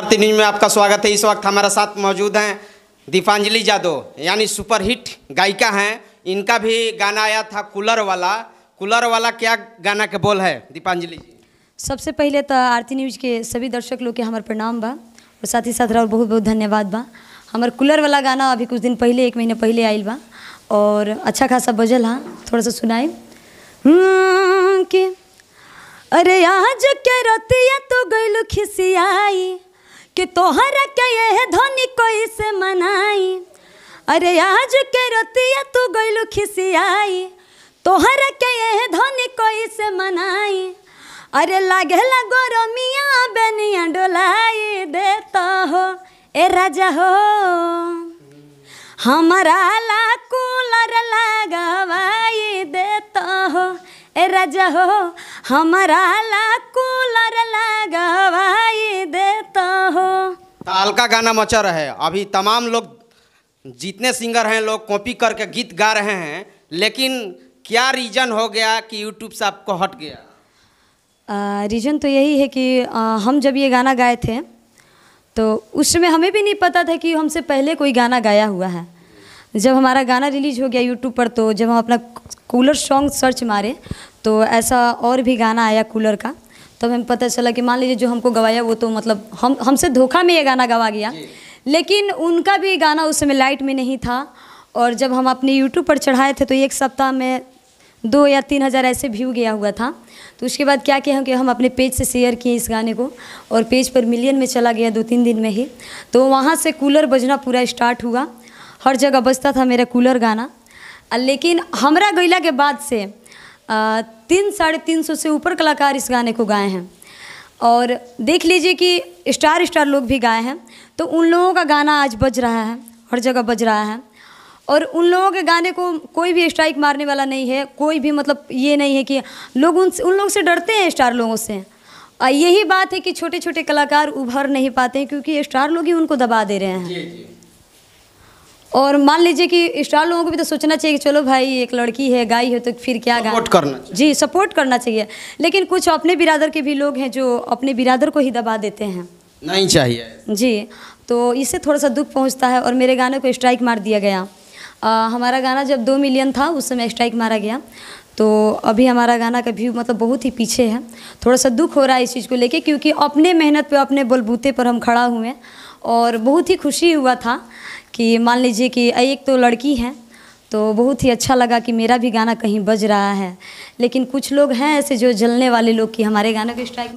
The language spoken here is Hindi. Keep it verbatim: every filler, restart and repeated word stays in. आरती न्यूज में आपका स्वागत है। इस वक्त हमारे साथ मौजूद हैं दीपांजलि यादव, यानी सुपरहिट गायिका हैं। इनका भी गाना आया था कूलर वाला। कूलर वाला क्या गाना के बोल है दीपांजलि जी? सबसे पहले तो आरती न्यूज के सभी दर्शक लोग के हमारे प्रणाम बा, और साथ ही साथ और बहुत बहुत धन्यवाद बा। हमारे कूलर वाला गाना अभी कुछ दिन पहले, एक महीने पहले आयल बा और अच्छा खासा बजल। हाँ, थोड़ा सा सुनाए। अरे आज के रतिया तो गइल खिसियाई कि तोहरा के यह धनी कोई से मनाई। अरे आज के रतिया तू गइल खिसियाई तोहरा के यह धनी कोई से मनाई। अरे लागेला गरमिया बेनिया डोलाई देता हो ए राजा हो, हमारा ला कूलर लगावाई देता हो ए राजा हो, हमारा ला कूलर लगावाई देता हो। ताल का गाना मचा रहे। अभी तमाम लोग, जितने सिंगर हैं, लोग कॉपी करके गीत गा रहे हैं, लेकिन क्या रीज़न हो गया कि यूट्यूब से आपको हट गया? रीज़न तो यही है कि आ, हम जब ये गाना गाए थे तो उस समय हमें भी नहीं पता था कि हमसे पहले कोई गाना गाया हुआ है। जब हमारा गाना रिलीज हो गया यूट्यूब पर, तो जब हम अपना कूलर सॉन्ग सर्च मारे तो ऐसा और भी गाना आया कूलर का। तब हमें पता चला कि मान लीजिए जो हमको गवाया वो तो मतलब हम हमसे धोखा में ये गाना गवा गया। लेकिन उनका भी गाना उस समय लाइट में नहीं था, और जब हम अपने यूट्यूब पर चढ़ाए थे तो एक सप्ताह में दो या तीन हज़ार ऐसे व्यू गया हुआ था। तो उसके बाद क्या किया कि हम अपने पेज से शेयर किए इस गाने को, और पेज पर मिलियन में चला गया दो तीन दिन में ही। तो वहाँ से कूलर बजना पूरा स्टार्ट हुआ। हर जगह बजता था मेरा कूलर गाना। लेकिन हमरा गैला के बाद से तीन साढ़े तीन सौ से ऊपर कलाकार इस गाने को गाए हैं, और देख लीजिए कि स्टार स्टार लोग भी गाए हैं। तो उन लोगों का गाना आज बज रहा है, हर जगह बज रहा है, और उन लोगों के गाने को कोई भी स्ट्राइक मारने वाला नहीं है। कोई भी मतलब ये नहीं है कि लोग उन उन लोग से डरते हैं, स्टार लोगों से। यही बात है कि छोटे छोटे कलाकार उभर नहीं पाते हैं, क्योंकि स्टार लोग ही उनको दबा दे रहे हैं। जी, जी। और मान लीजिए कि स्टार लोगों को भी तो सोचना चाहिए कि चलो भाई एक लड़की है, गाई है, तो फिर क्या सपोर्ट करना चाहिए। जी, सपोर्ट करना चाहिए। लेकिन कुछ अपने बिरादर के भी लोग हैं जो अपने बिरादर को ही दबा देते हैं। नहीं चाहिए जी। तो इससे थोड़ा सा दुख पहुँचता है, और मेरे गाने को स्ट्राइक मार दिया गया। आ, हमारा गाना जब दो मिलियन था उस समय स्ट्राइक मारा गया। तो अभी हमारा गाना का व्यू मतलब बहुत ही पीछे है। थोड़ा सा दुख हो रहा है इस चीज़ को लेके, क्योंकि अपने मेहनत पे, अपने बलबूते पर हम खड़ा हुए, और बहुत ही खुशी हुआ था कि मान लीजिए कि एक तो लड़की है, तो बहुत ही अच्छा लगा कि मेरा भी गाना कहीं बज रहा है। लेकिन कुछ लोग हैं ऐसे जो जलने वाले लोग कि हमारे गाने को स्ट्राइक